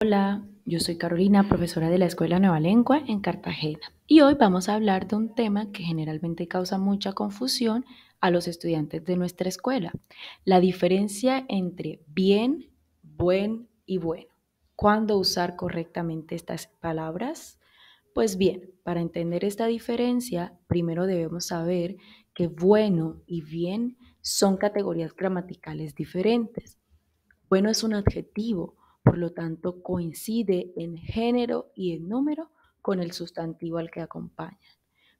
Hola, yo soy Carolina, profesora de la Escuela Nueva Lengua en Cartagena, y hoy vamos a hablar de un tema que generalmente causa mucha confusión a los estudiantes de nuestra escuela, la diferencia entre bien, buen y bueno. ¿Cuándo usar correctamente estas palabras? Pues bien, para entender esta diferencia, primero debemos saber que bueno y bien son categorías gramaticales diferentes. Bueno es un adjetivo, por lo tanto, coincide en género y en número con el sustantivo al que acompañan.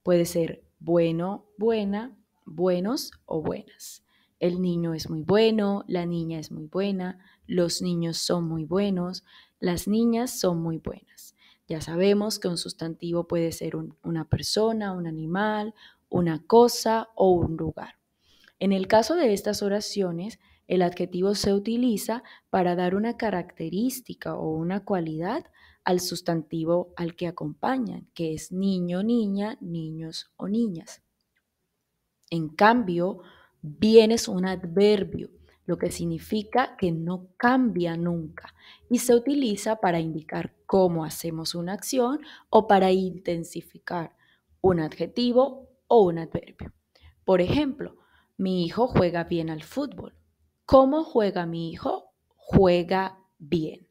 Puede ser bueno, buena, buenos o buenas. El niño es muy bueno, la niña es muy buena, los niños son muy buenos, las niñas son muy buenas. Ya sabemos que un sustantivo puede ser una persona, un animal, una cosa o un lugar. En el caso de estas oraciones, el adjetivo se utiliza para dar una característica o una cualidad al sustantivo al que acompañan, que es niño, niña, niños o niñas. En cambio, bien es un adverbio, lo que significa que no cambia nunca y se utiliza para indicar cómo hacemos una acción o para intensificar un adjetivo o un adverbio. Por ejemplo, mi hijo juega bien al fútbol. ¿Cómo juega mi hijo? Juega bien.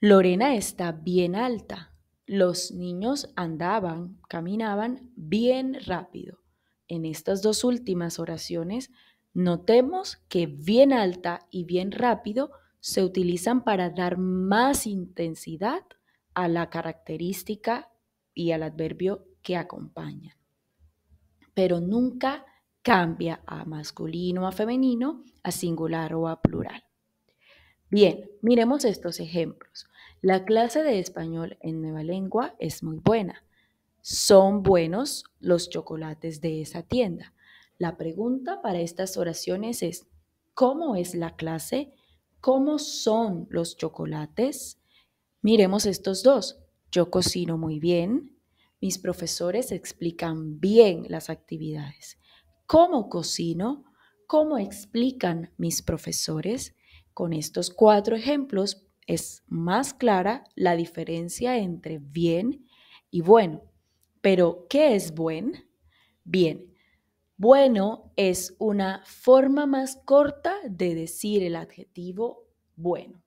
Lorena está bien alta. Los niños andaban, caminaban bien rápido. En estas dos últimas oraciones, notemos que bien alta y bien rápido se utilizan para dar más intensidad a la característica y al adverbio que acompañan. Pero nunca cambia a masculino, a femenino, a singular o a plural. Bien, miremos estos ejemplos. La clase de español en Nueva Lengua es muy buena. Son buenos los chocolates de esa tienda. La pregunta para estas oraciones es: ¿cómo es la clase? ¿Cómo son los chocolates? Miremos estos dos. Yo cocino muy bien. Mis profesores explican bien las actividades. ¿Cómo cocino? ¿Cómo explican mis profesores? Con estos cuatro ejemplos es más clara la diferencia entre bien y bueno. Pero, ¿qué es buen? Bien, bueno es una forma más corta de decir el adjetivo bueno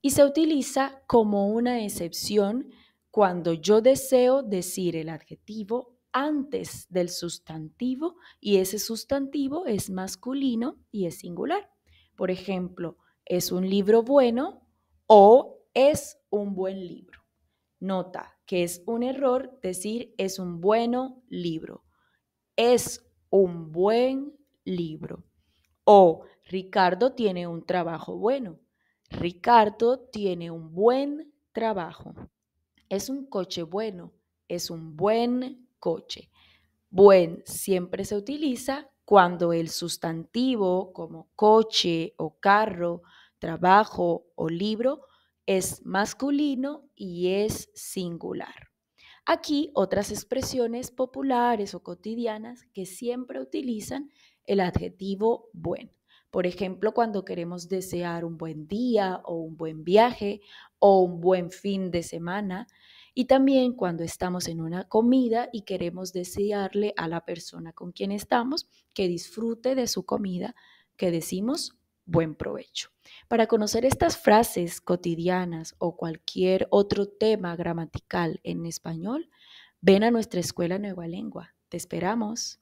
y se utiliza como una excepción cuando yo deseo decir el adjetivo bueno antes del sustantivo y ese sustantivo es masculino y es singular. Por ejemplo, es un libro bueno o es un buen libro. Nota que es un error decir es un bueno libro. Es un buen libro. O Ricardo tiene un trabajo bueno. Ricardo tiene un buen trabajo. Es un coche bueno. Es un buen coche. Buen siempre se utiliza cuando el sustantivo como coche o carro, trabajo o libro es masculino y es singular. Aquí otras expresiones populares o cotidianas que siempre utilizan el adjetivo buen. Por ejemplo, cuando queremos desear un buen día o un buen viaje o un buen fin de semana. Y también cuando estamos en una comida y queremos desearle a la persona con quien estamos que disfrute de su comida, que decimos buen provecho. Para conocer estas frases cotidianas o cualquier otro tema gramatical en español, ven a nuestra Escuela Nueva Lengua. Te esperamos.